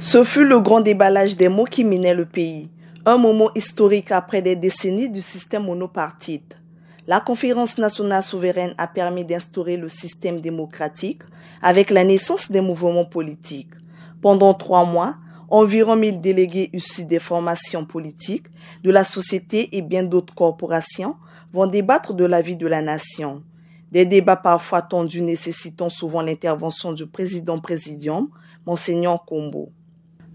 Ce fut le grand déballage des mots qui minait le pays, un moment historique après des décennies du système monopartite. La Conférence nationale souveraine a permis d'instaurer le système démocratique avec la naissance des mouvements politiques. Pendant 3 mois, environ 1000 délégués issus des formations politiques, de la société et bien d'autres corporations vont débattre de la vie de la nation. Des débats parfois tendus nécessitant souvent l'intervention du président-présidium, Monseigneur Kombo.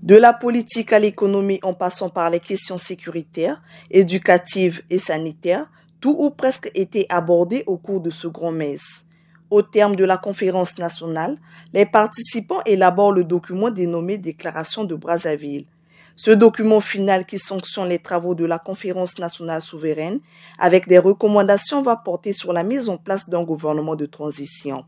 De la politique à l'économie en passant par les questions sécuritaires, éducatives et sanitaires, tout ou presque était abordé au cours de ce grand messe. Au terme de la conférence nationale, les participants élaborent le document dénommé Déclaration de Brazzaville. Ce document final qui sanctionne les travaux de la Conférence nationale souveraine avec des recommandations va porter sur la mise en place d'un gouvernement de transition,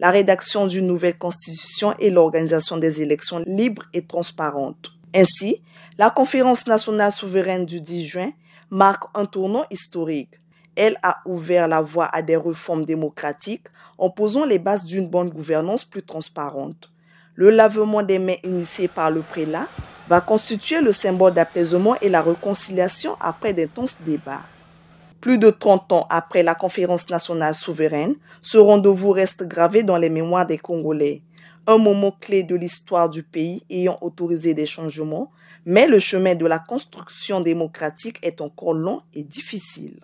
la rédaction d'une nouvelle constitution et l'organisation des élections libres et transparentes. Ainsi, la Conférence nationale souveraine du 10 juin marque un tournant historique. Elle a ouvert la voie à des réformes démocratiques en posant les bases d'une bonne gouvernance plus transparente. Le lavement des mains initié par le prélat va constituer le symbole d'apaisement et la réconciliation après d'intenses débats. Plus de 30 ans après la Conférence nationale souveraine, ce rendez-vous reste gravé dans les mémoires des Congolais. Un moment clé de l'histoire du pays ayant autorisé des changements, mais le chemin de la construction démocratique est encore long et difficile.